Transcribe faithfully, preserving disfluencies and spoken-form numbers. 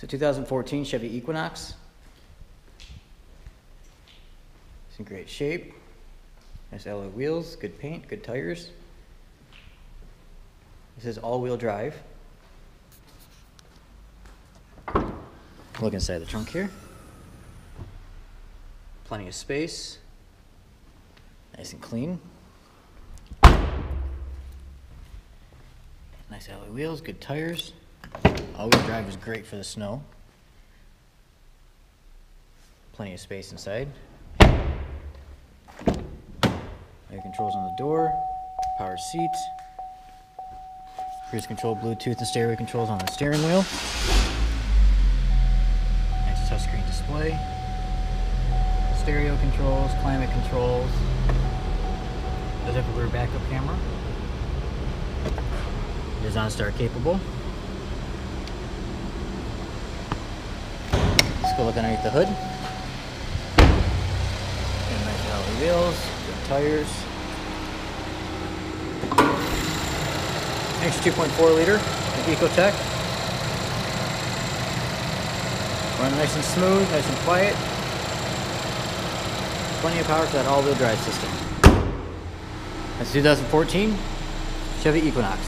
It's a two thousand fourteen Chevy Equinox. It's in great shape. Nice alloy wheels, good paint, good tires. This is all-wheel drive. Look inside the trunk here. Plenty of space. Nice and clean. Nice alloy wheels, good tires. All-wheel drive is great for the snow. Plenty of space inside. Air controls on the door, power seat, cruise control, Bluetooth, and stereo controls on the steering wheel. Nice touchscreen display, stereo controls, climate controls. Does have a rear backup camera. It is OnStar capable. Let's go look underneath the hood. And nice alloy wheels, good tires. Next two point four liter EcoTech. Run nice and smooth, nice and quiet. Plenty of power for that all-wheel drive system. That's twenty fourteen Chevy Equinox.